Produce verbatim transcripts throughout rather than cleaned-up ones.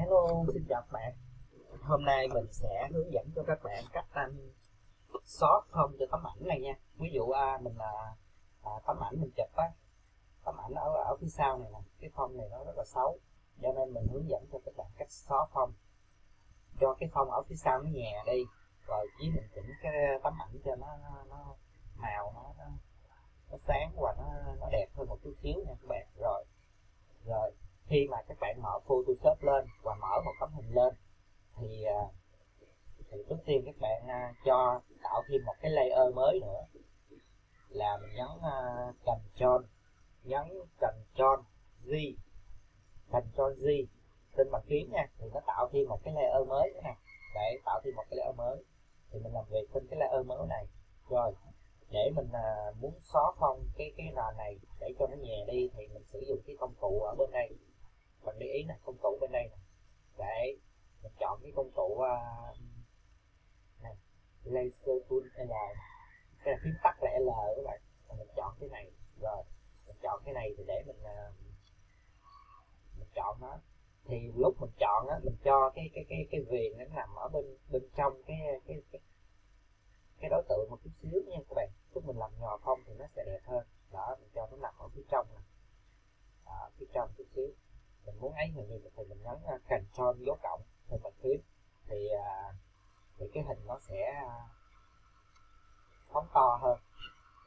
Hello, xin chào các bạn. Hôm nay mình sẽ hướng dẫn cho các bạn cách anh sort phông cho tấm ảnh này nha. Ví dụ à, mình là à, tấm ảnh mình chụp á, tấm ảnh ở ở phía sau này nè, cái phông này nó rất là xấu, cho nên mình hướng dẫn cho các bạn cách sort phông cho cái phông ở phía sau nó nhẹ đi, rồi chỉ mình chỉnh cái tấm ảnh cho nó nó màu nó nó, nó sáng và nó nó đẹp hơn một chút xíu nha các bạn. Rồi rồi khi mà các bạn mở Photoshop lên và mở một tấm hình lên thì thì trước tiên các bạn cho tạo thêm một cái layer mới nữa, là mình nhấn uh, Ctrl nhấn Ctrl Z Ctrl Z trên bàn phím nha, thì nó tạo thêm một cái layer mới nữa nè. Để tạo thêm một cái layer mới thì mình làm việc trên cái layer mới này. Rồi để mình uh, muốn xóa phông cái cái nền này để cho nó nhẹ đi thì mình sử dụng cái công cụ ở bên đây. Mình để ý là công cụ bên đây nè, để mình chọn cái công cụ uh, này, laser tool L, cái là phím tắt là L các bạn. Mình chọn cái này, rồi mình chọn cái này thì để mình uh, mình chọn nó. Thì lúc mình chọn á, mình cho cái cái cái cái viền nó nằm ở bên bên trong cái cái cái, cái đối tượng một chút xíu nha các bạn. Lúc mình làm nhỏ không thì nó sẽ đẹp hơn. Đó, mình cho nó nằm ở phía trong này, ở phía trong chút xíu. Mình muốn ấy hình thì mình nhấn uh, Ctrl dấu cộng trên bàn phím thì uh, thì cái hình nó sẽ uh, phóng to hơn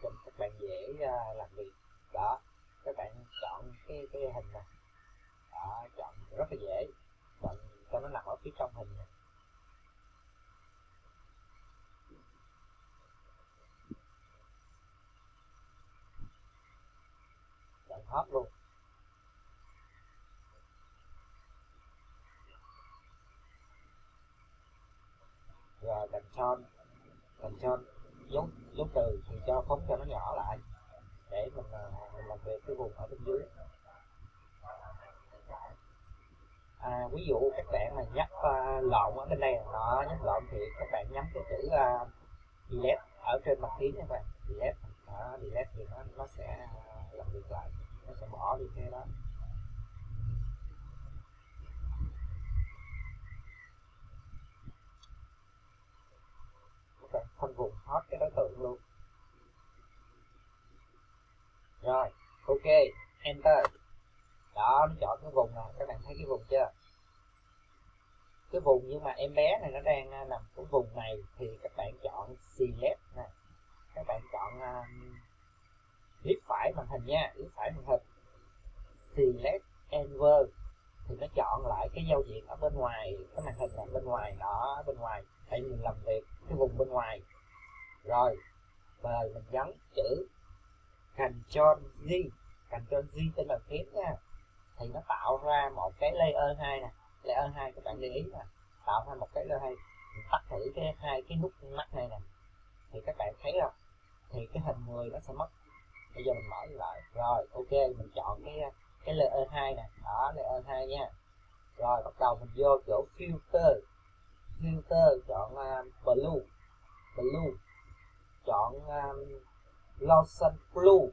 cho các bạn dễ uh, làm việc. Đó, các bạn chọn cái cái hình này, đó, chọn rất là dễ, chọn cho nó nằm ở phía trong hình này. Chọn hết luôn. Rồi Ctrl Ctrl dấu dấu từ thì cho phóng cho nó nhỏ lại để mình, mình làm việc cái vùng ở bên dưới. À, ví dụ các bạn mà nhấp uh, lộn ở bên đây nó nhấp lộn thì các bạn nhắm cái chữ uh, delete ở trên mặt phím nha các bạn. Delete đó, delete thì nó nó sẽ làm việc lại, nó sẽ bỏ đi cái đó. Khoanh vùng hết cái đối tượng luôn. Rồi, ok, enter. Đó, nó chọn cái vùng này, các bạn thấy cái vùng chưa? Cái vùng nhưng mà em bé này nó đang nằm cái vùng này thì các bạn chọn select này. Các bạn chọn click uh, phải màn hình nha, click phải màn hình. Select Enver thì nó chọn lại cái giao diện ở bên ngoài, cái màn hình ở bên ngoài đó, bên ngoài. Tại mình làm việc cái vùng bên ngoài. Rồi, rồi mình nhấn chữ Ctrl Z, Ctrl Z trên bàn phím nha. Thì nó tạo ra một cái layer hai nè, layer hai các bạn để ý nè, tạo ra một cái layer hai. Mình tắt thử cái hai cái nút mắt này nè. Thì các bạn thấy không? Thì cái hình người nó sẽ mất. Bây giờ mình mở lại. Rồi, ok, mình chọn cái cái layer hai nè, đó layer hai nha. Rồi bắt đầu mình vô chỗ filter. Filter chọn uh, blue, blue, chọn um, Lotion Blue.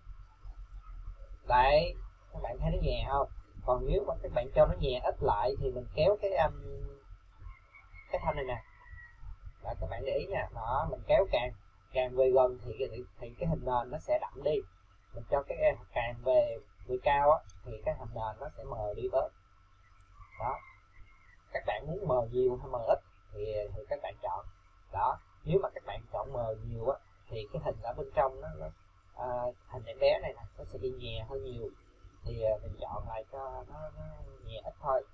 Đấy, các bạn thấy nó nhẹ không? Còn nếu mà các bạn cho nó nhẹ ít lại thì mình kéo cái um, cái thanh này nè. Đó, các bạn để ý nha, đó mình kéo càng càng về gần thì thì, thì cái hình nền nó sẽ đậm đi. Mình cho cái càng về về cao á, thì cái hình nền nó sẽ mờ đi bớt. Đó, các bạn muốn mờ nhiều hay mờ ít? Thì, thì các bạn chọn đó. Nếu mà các bạn chọn mờ nhiều á thì cái hình ở bên trong nó, nó à, hình em bé này nè nó sẽ đi nhẹ hơn nhiều, thì à, mình chọn lại cho nó, nó nhẹ ít thôi.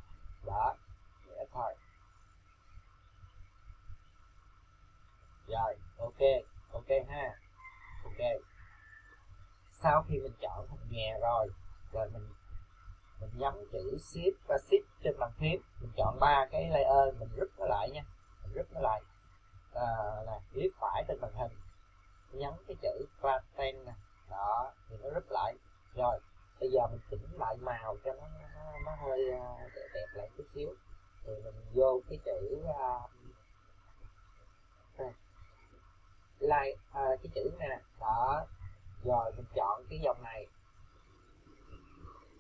Đó, nhẹ ít thôi. Rồi ok, ok ha, ok. Sau khi mình chọn hình nhẹ rồi, rồi mình mình nhấn chữ shift và shift trên bàn phím, mình chọn ba cái layer, mình rút nó lại nha, mình rút nó lại à, là click phải trên màn hình, nhấn cái chữ flatten nè, đó thì nó rút lại. Rồi bây giờ mình chỉnh lại màu cho nó nó, nó hơi uh, đẹp, đẹp lại chút xíu thì mình vô cái chữ uh, này, like uh, cái chữ này nè, đó rồi mình chọn cái dòng này.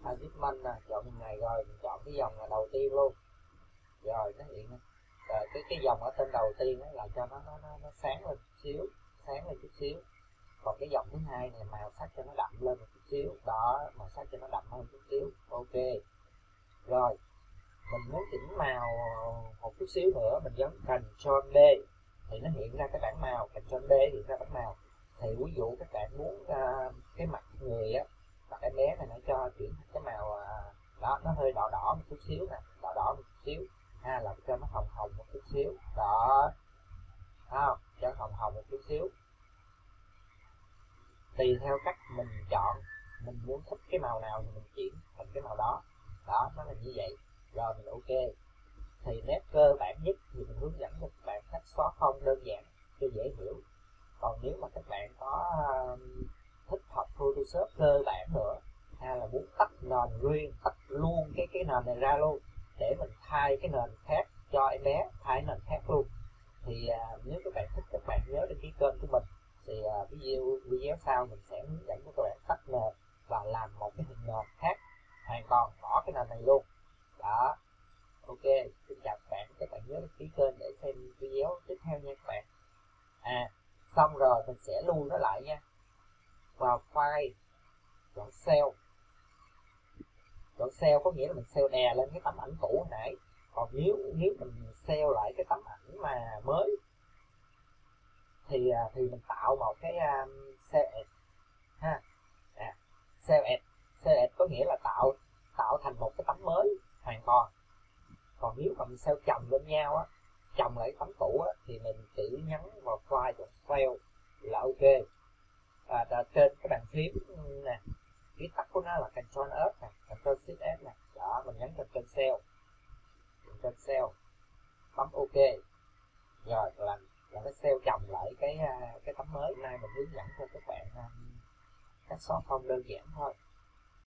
Adjustment nè, chọn này rồi, mình chọn cái dòng là đầu tiên luôn. rồi nó hiện lên. Rồi cái cái dòng ở tên đầu tiên đó là cho nó nó nó, nó sáng lên chút xíu, sáng lên chút xíu. Còn cái dòng thứ hai này màu sắc cho nó đậm lên một chút xíu, đó, màu sắc cho nó đậm hơn chút xíu. Ok. Rồi mình muốn chỉnh màu một chút xíu nữa, mình nhấn Ctrl D thì nó hiện ra cái bảng màu. Ctrl D hiện ra bảng màu. Thì ví dụ các bạn muốn uh, cái mặt người á, mặt em bé này nó cho chuyển cái màu uh, đó, nó hơi đỏ đỏ một chút xíu nè, đỏ đỏ một chút xíu, ha, làm cho nó hồng hồng một chút xíu, đó, không, cho hồng hồng một chút xíu. Tùy theo cách mình chọn, mình muốn thích cái màu nào thì mình chuyển thành cái màu đó, đó, nó là như vậy. Rồi mình ok. Thì nét cơ bản nhất thì mình hướng dẫn cho các bạn cách xóa phông đơn giản cho dễ hiểu. Còn nếu mà các bạn có uh, thích học Photoshop cơ bản nữa, hay là muốn tách nền riêng, tách luôn cái cái nền này ra luôn để mình thay cái nền khác cho em bé, thay nền khác luôn, thì uh, nếu các bạn thích, các bạn nhớ đăng ký kênh của mình, thì uh, video video sau mình sẽ hướng dẫn cho các bạn tách nền và làm một cái hình nền khác hoàn toàn, bỏ cái nền này luôn đó. Ok, xin chào các bạn, các bạn nhớ đăng ký kênh để xem video tiếp theo nha các bạn. À, xong rồi mình sẽ lưu nó lại nha, vào file, chọn save. Chọn save có nghĩa là mình save đè lên cái tấm ảnh cũ hồi nãy. Còn nếu nếu mình save lại cái tấm ảnh mà mới thì thì mình tạo một cái um, save as, ha. À, save as, save as có nghĩa là tạo tạo thành một cái tấm mới hoàn toàn. Còn nếu mà mình save chồng lên nhau á, chồng lại tấm cũ á, thì mình chỉ nhấn vào file chọn save là ok. À, trên cái bàn phím nè, viết tắt của nó là Ctrl F nè, Ctrl Shift F nè, đó, mình nhấn Ctrl Save, Ctrl Save, bấm ok, rồi là là nó save chồng lại cái cái tấm mới. Hôm nay mình hướng dẫn cho các bạn cách xóa phông đơn giản thôi.